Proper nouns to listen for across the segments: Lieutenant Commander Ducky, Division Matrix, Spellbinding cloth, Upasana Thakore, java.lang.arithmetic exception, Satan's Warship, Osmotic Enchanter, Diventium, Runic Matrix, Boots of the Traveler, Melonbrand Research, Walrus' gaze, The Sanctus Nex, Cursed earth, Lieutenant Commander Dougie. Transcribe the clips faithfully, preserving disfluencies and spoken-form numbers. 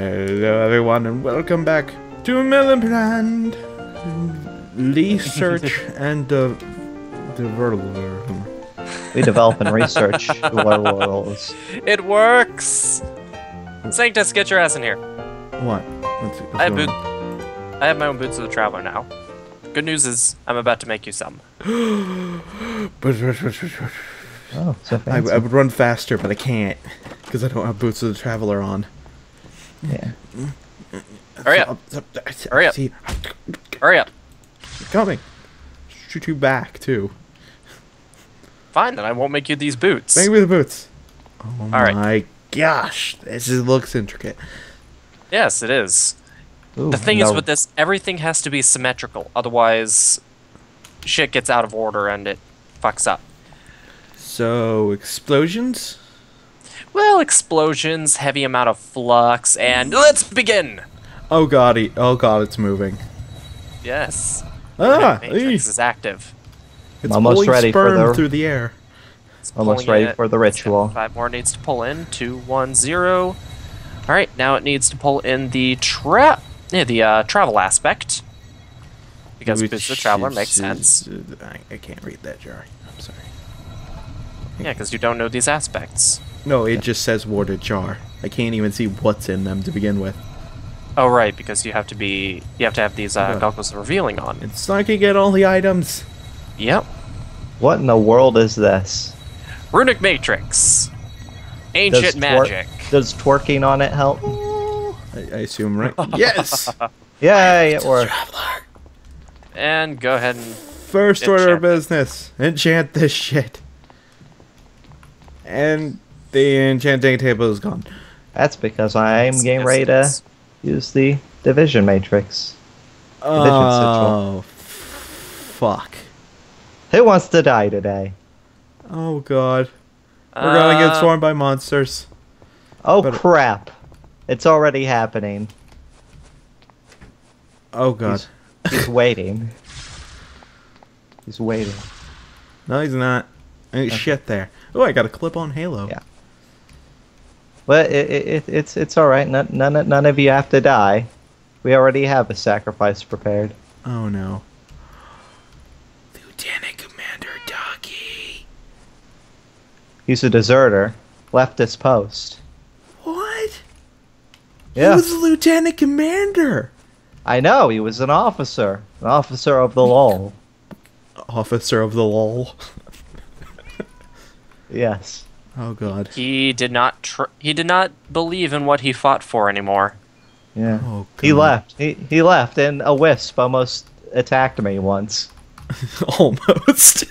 Hello everyone and welcome back to Melonbrand Research and the Developer. We develop and research our worlds. It works! Sanctus, get your ass in here. What? What's, what's I, have boot I have my own Boots of the Traveler now. Good news is I'm about to make you some. Oh, so I, I would run faster, but I can't because I don't have Boots of the Traveler on. Yeah. Hurry up! Hurry up! Hurry up! Coming. Shoot you back too. Fine, then I won't make you these boots. Make me the boots. Oh All my right. gosh, this is, looks intricate. Yes, it is. Ooh, the thing no. is with this, everything has to be symmetrical, otherwise, shit gets out of order and it fucks up. So explosions. Well, explosions, heavy amount of flux, and let's begin! Oh god, he, oh god, it's moving. Yes. Ah, the Matrix is active. It's almost ready for the... through the air. It's almost ready it. for the ritual. Five more needs to pull in. Two, one, zero. Alright, now it needs to pull in the tra yeah, the uh, travel aspect. Because Boots of the Traveler makes sense. I can't read that jar. I'm sorry. Yeah, because you don't know these aspects. No, it yeah. just says warded jar. I can't even see what's in them to begin with. Oh right, because you have to be you have to have these uh, goggles of revealing on. It's not gonna get all the items. Yep. What in the world is this? Runic Matrix. Ancient does magic. Does twerking on it help? I, I assume, right? Yes. Yay, it worked. And go ahead and first order of business. Enchant this shit. And the enchanting table is gone. That's because I'm yes, getting yes, ready yes. to use the Division Matrix. Division oh, Central. fuck. Who wants to die today? Oh, God. We're uh, gonna get swarmed by monsters. Oh, but crap. It's already happening. Oh, God. He's, he's waiting. He's waiting. No, he's not. Ain't okay. shit there. Oh, I got a clip-on Halo. Yeah. Well, it, it, it, it's it's all right. None, none none of you have to die. We already have a sacrifice prepared. Oh no. Lieutenant Commander Dougie. He's a deserter. Left his post. What? Yeah. He was a lieutenant commander. I know. He was an officer. An officer of the law. Officer of the law. Yes. Oh god. He did not. Tr he did not believe in what he fought for anymore. Yeah. Oh, he left. He he left, and a wisp almost attacked me once. Almost.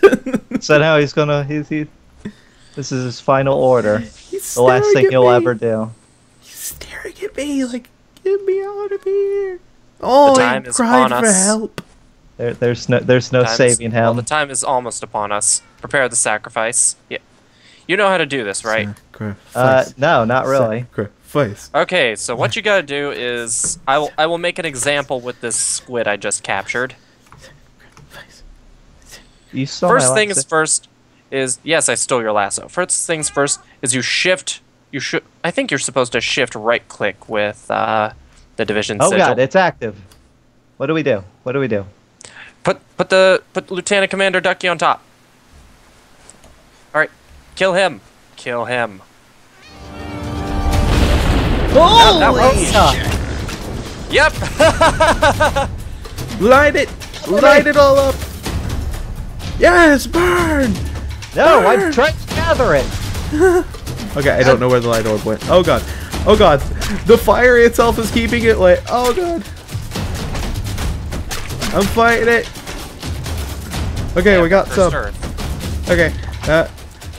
So now he's gonna. He's he. This is his final order. He's the last thing he'll me. ever do. He's staring at me like, get me out of here. Oh, the time he is cried for us. help. There, there's no, there's no saving him. Well, the time is almost upon us. Prepare the sacrifice. Yeah. You know how to do this, right? Uh, no, not really. Sacrifice. Okay, so what you gotta do is I will I will make an example with this squid I just captured. You saw first thing is first is yes, I stole your lasso. First things first is you shift. You should. I think you're supposed to shift right click with uh, the division. Oh sigil. God, it's active. What do we do? What do we do? Put put the put Lieutenant Commander Ducky on top. All right. Kill him! Kill him! Oh, that was Yep! Light it! Light it all up! Yes! Burn! No, burn. I'm trying to gather it! Okay, I don't know where the light orb went. Oh god! Oh god! The fire itself is keeping it lit! Oh god! I'm fighting it! Okay, yeah, we got some. Earth. Okay, uh...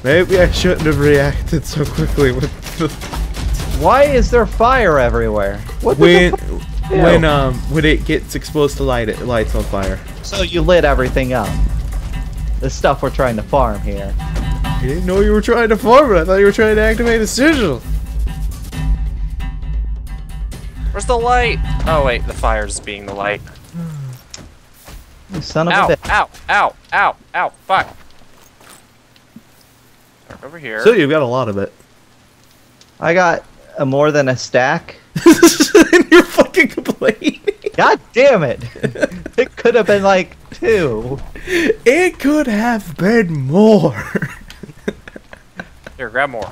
maybe I shouldn't have reacted so quickly with the... Why is there fire everywhere? What when, when, um, when it gets exposed to light, it lights on fire. So you lit everything up. The stuff we're trying to farm here. I didn't know you were trying to farm it. I thought you were trying to activate a sigil. Where's the light? Oh, wait. The fire's being the light. You son of ow, a bitch. Ow, ow, ow, ow, fuck. Over here. So you've got a lot of it. I got a more than a stack. in your fucking complaint. God damn it. It could have been like two. It could have been more. Here, grab more.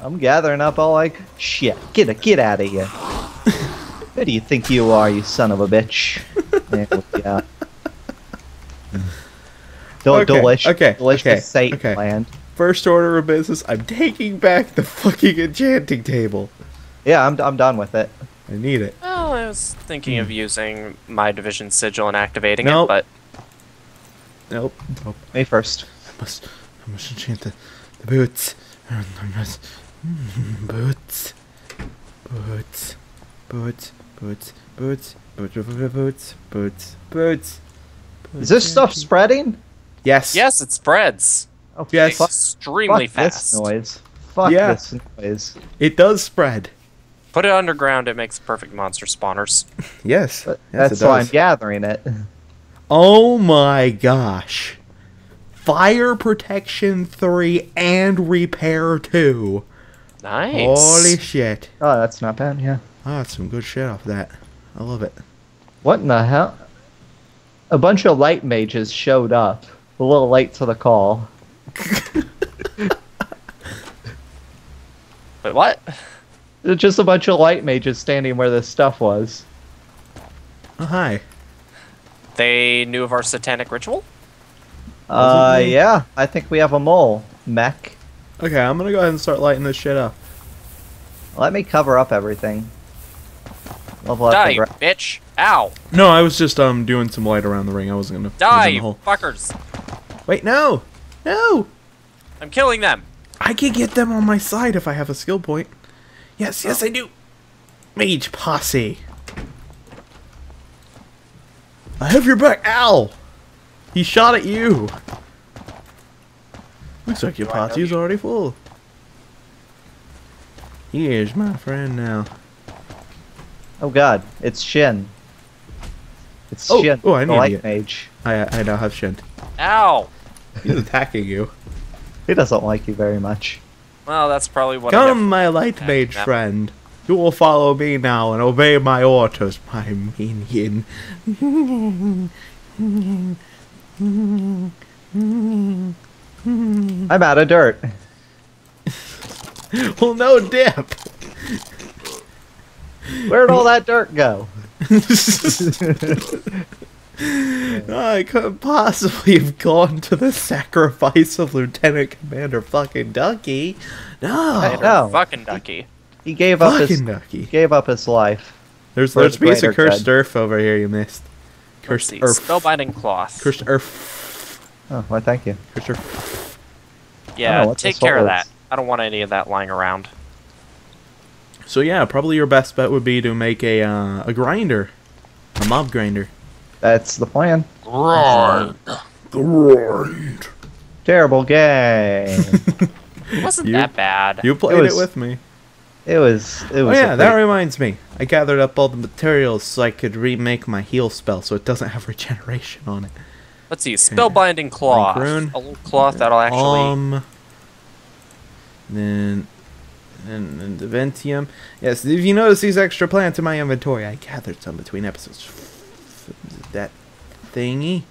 I'm gathering up all like shit. Get a, get out of here. Who do you think you are, you son of a bitch? Yeah. Del okay, delish, okay, delicious okay, Satan okay. land. First order of business, I'm taking back the fucking enchanting table. Yeah, I'm, I'm done with it. I need it. Well, I was thinking mm. of using my division sigil and activating nope. it, but... Nope. Nope. Me first. I must, I must enchant the, the boots. I must, mm, boots. Boots. Boots. Boots. Boots. Boots. Boots. Boots. Boots. Is this stuff spreading? Yes. Yes, it spreads. Oh, yes. Extremely Fuck fast. This noise. Fuck yeah. this noise. It does spread. Put it underground, it makes perfect monster spawners. Yes. But that's yes, why I'm gathering it. Oh my gosh. Fire protection three and repair two. Nice. Holy shit. Oh, that's not bad, yeah. Oh, that's some good shit off that. I love it. What in the hell? A bunch of light mages showed up. A little late to the call. Wait, what? It's just a bunch of light mages standing where this stuff was. Oh, hi. They knew of our satanic ritual? Uh, yeah. I think we have a mole, mech. Okay, I'm gonna go ahead and start lighting this shit up. Let me cover up everything. Level Die, you bitch. Ow. No, I was just um doing some light around the ring. I wasn't gonna... Die, you fuckers. Wait, no! No! I'm killing them. I can get them on my side if I have a skill point. Yes, yes, oh. I do. Mage posse. I have your back. Ow! He shot at you. Looks like your posse is already full. Here's my friend now. Oh God, it's Shin. It's oh, Shin. Oh, I know light mage. I I now have Shin. Ow! He's attacking you. He doesn't like you very much. Well, that's probably what. Come, my light mage friend. You will follow me now and obey my orders, my minion. I'm out of dirt. Well, no dip. Where'd all that dirt go? Oh, I couldn't possibly have gone to the sacrifice of Lieutenant Commander fucking Ducky. No, Commander no, fucking Ducky. He, he gave fucking up his Ducky. Gave up his life. There's there's a piece of cursed earth over here you missed. Cursed earth. Spellbinding cloth. Cursed earth. Oh, why? Thank you. Cursed earth. Yeah, take care of that. I don't want any of that lying around. So yeah, probably your best bet would be to make a uh, a grinder, a mob grinder. That's the plan. Grind. Grind. Terrible game. It wasn't you, that bad. You played it, was, it with me. It was... It was oh yeah, that reminds me. I gathered up all the materials so I could remake my heal spell so it doesn't have regeneration on it. Let's see. Spellbinding cloth. Rune. A little cloth that'll actually... Um, then... And, and Diventium. Yes, if you notice these extra plants in my inventory, I gathered some between episodes. That thingy.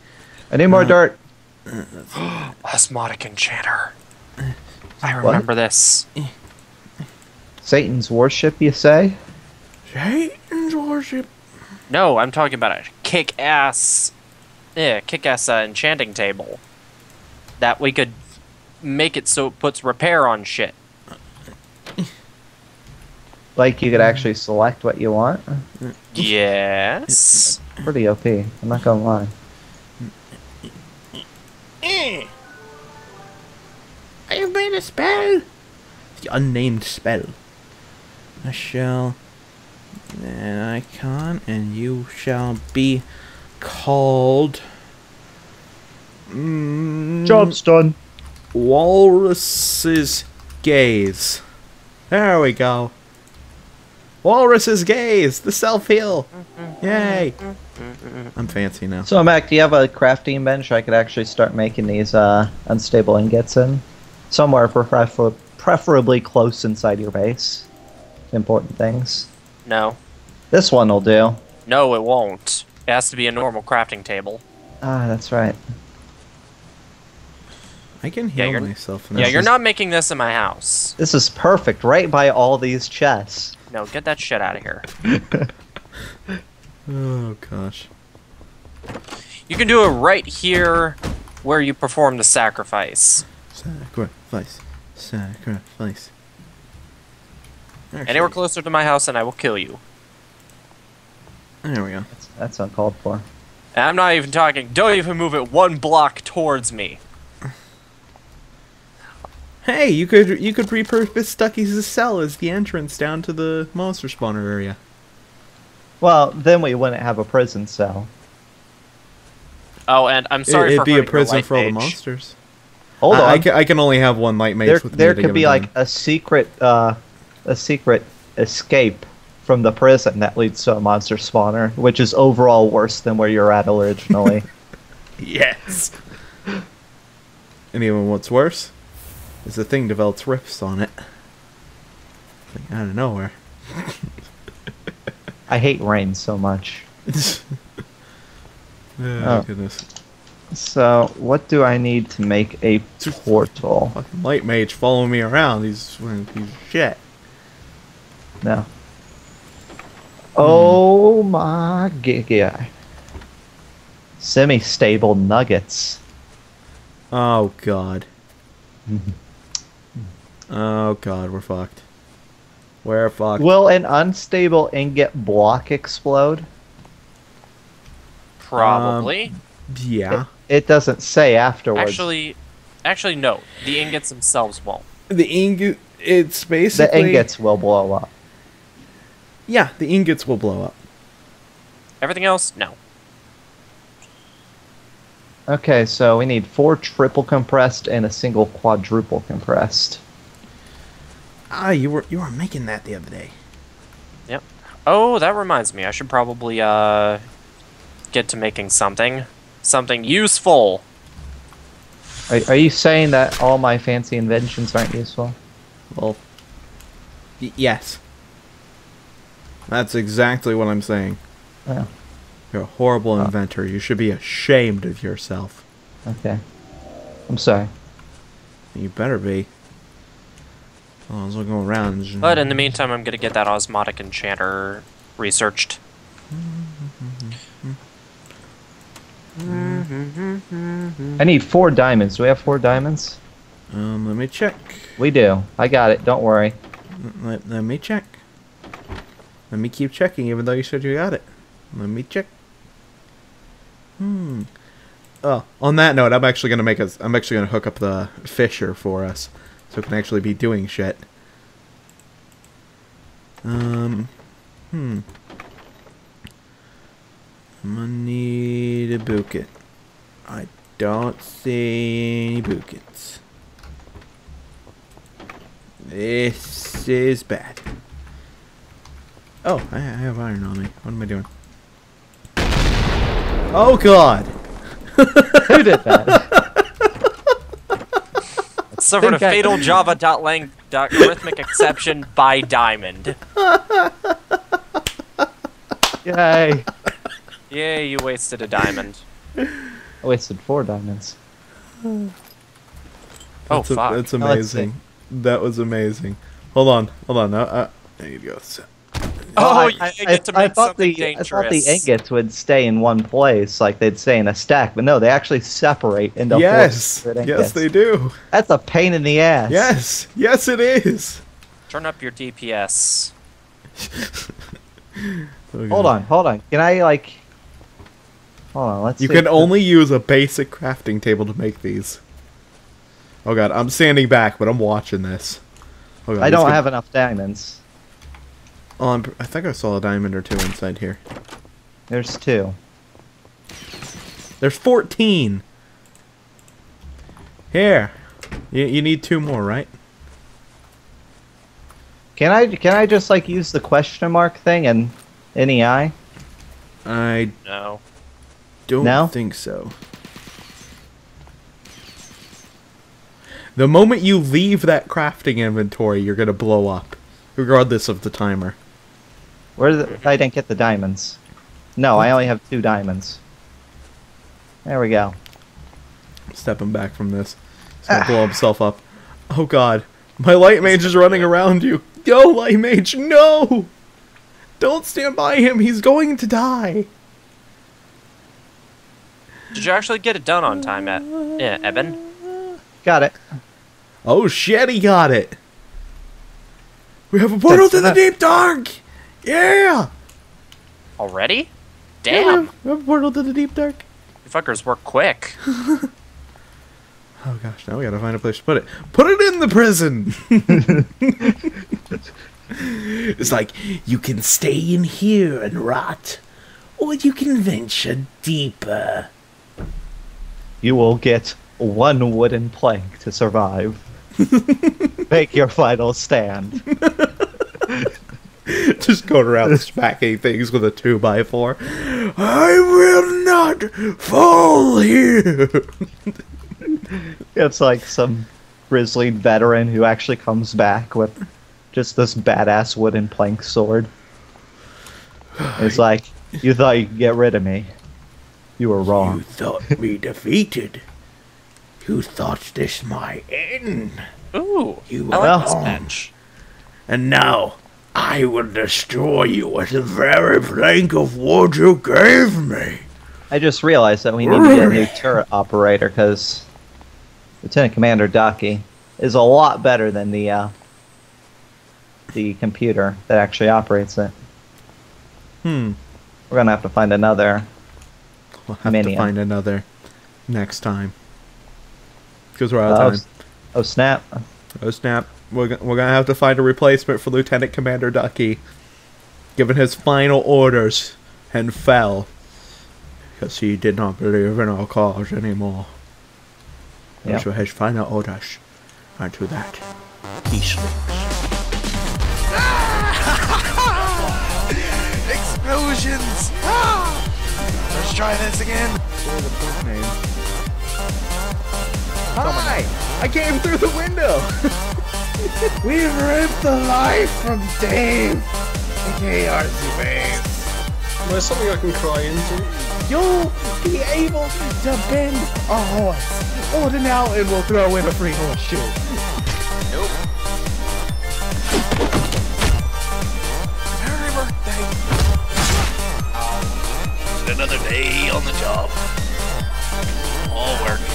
I need more uh, dirt. Uh, Osmotic Enchanter. I remember what? this. Satan's Warship, you say? Satan's Warship. No, I'm talking about a kick-ass, yeah, kick-ass uh, enchanting table that we could make it so it puts repair on shit. Like you could actually select what you want? Yes. Pretty O P, I'm not gonna lie. I have made a spell! The unnamed spell. I shall an icon and you shall be called mm, Job's done. Walrus' gaze. There we go. Walrus's gaze, the self-heal. Yay. I'm fancy now. So, Mac, do you have a crafting bench? I could actually start making these uh, unstable ingots in. Somewhere prefer preferably close inside your base. Important things. No. This one will do. No, it won't. It has to be a normal crafting table. Ah, that's right. I can heal yeah, myself. Yeah, you're is, not making this in my house. This is perfect, right by all these chests. No, get that shit out of here. Oh, gosh. You can do it right here where you perform the sacrifice. Sacrifice. Sacrifice. Actually, anywhere closer to my house and I will kill you. There we go. That's, that's uncalled for. And I'm not even talking. Don't even move it one block towards me. Hey, you could you could repurpose Ducky's cell as the entrance down to the monster spawner area. Well, then we wouldn't have a prison cell. Oh, and I'm sorry it, for it'd be a prison for all the monsters. Hold I, on, I can, I can only have one light mage. There, with there could be like time. a secret, uh, a secret escape from the prison that leads to a monster spawner, which is overall worse than where you're at originally. Yes. Anyone what's worse? Is the thing develops rifts on it. Like, out of nowhere. I hate rain so much. oh, oh, goodness. So, what do I need to make a portal? Fucking light mage following me around. He's wearing a piece of shit. No. Oh mm. my god. Semi-stable nuggets. Oh, God. Oh god, we're fucked. We're fucked. Will an unstable ingot block explode? Probably. Um, yeah. It, it doesn't say afterwards. Actually, actually, no. The ingots themselves won't. The ingot, it's basically... The ingots will blow up. Yeah, the ingots will blow up. Everything else, no. Okay, so we need four triple compressed and a single quadruple compressed. Ah, you were you were making that the other day. Yep. Oh, that reminds me. I should probably uh get to making something, something useful. Are, are you saying that all my fancy inventions aren't useful? Well, y yes. That's exactly what I'm saying. Yeah. You're a horrible inventor. You should be ashamed of yourself. Okay. I'm sorry. You better be. Oh, I was looking around. And... But in the meantime, I'm going to get that Osmotic Enchanter researched. I need four diamonds. Do we have four diamonds? Um, let me check. We do. I got it. Don't worry. Let, let me check. Let me keep checking, even though you said you got it. Let me check. Hmm. Oh, on that note, I'm actually gonna make us. I'm actually gonna hook up the fisher for us, so it can actually be doing shit. Um. Hmm. I'm gonna need a bucket. I don't see any buckets. This is bad. Oh, I, I have iron on me. What am I doing? Oh god! Who did that? Suffered a fatal I... java.lang.arithmetic exception by diamond. Yay. Yay, you wasted a diamond. I wasted four diamonds. Oh, that's fuck. A, that's amazing. No, that was amazing. Hold on, hold on. Uh, there you go. Oh, oh, I, I, get to I, I, thought the, I thought the ingots would stay in one place, like they'd stay in a stack, but no, they actually separate into yes. four different ingots. Yes, they do. That's a pain in the ass. Yes, yes it is. Turn up your D P S. Okay. Hold on, hold on. Can I, like... Hold on, let's You see can only the... use a basic crafting table to make these. Oh god, I'm standing back, but I'm watching this. Oh, god, I don't have go... enough diamonds. Oh, I'm, I think I saw a diamond or two inside here. There's two. There's fourteen! Here! You, you need two more, right? Can I can I just, like, use the question mark thing and any eye? I... No. Don't no? think so. The moment you leave that crafting inventory, you're gonna blow up. Regardless of the timer. Where did the, I didn't get the diamonds. No, I only have two diamonds. There we go. Stepping back from this. He's gonna ah. blow himself up. Oh god. My light mage is running around you. Yo, light mage, no! Don't stand by him, he's going to die. Did you actually get it done on time, at yeah, Eben? Got it. Oh shit, he got it. We have a portal to the deep dark! Yeah! Already? Damn! Yeah, we have a portal to the deep dark. You fuckers work quick. Oh gosh, now we gotta find a place to put it. Put it in the prison! It's like, you can stay in here and rot, or you can venture deeper. You will get one wooden plank to survive. Make your final stand. Just going around smacking things with a two by four. I will not fall here! It's like some grizzled veteran who actually comes back with just this badass wooden plank sword. It's like, you thought you could get rid of me. You were wrong. You thought me defeated. You thought this my end. Ooh, you were like wrong. Bench. And now, I will destroy you with the very plank of wood you gave me. I just realized that we need to get a new turret operator, because Lieutenant Commander Ducky is a lot better than the uh, the computer that actually operates it. Hmm. We're gonna have to find another. We'll have minion. to find another next time, because we're out of uh, time. Oh, oh snap! Oh snap! We're g we're gonna have to find a replacement for Lieutenant Commander Ducky, given his final orders, and fell. Because he did not believe in our cause anymore. Yep. So his final orders are to that. He sleeps. Ah! Explosions! Ah! Let's try this again. Hi! I came through the window! We've ripped the life from Dave! Okay, R C Base. There's something I can cry into. You'll be able to bend a horse. Order now and we'll throw in a free horseshoe. Nope. Merry birthday. Oh, another day on the job. All work.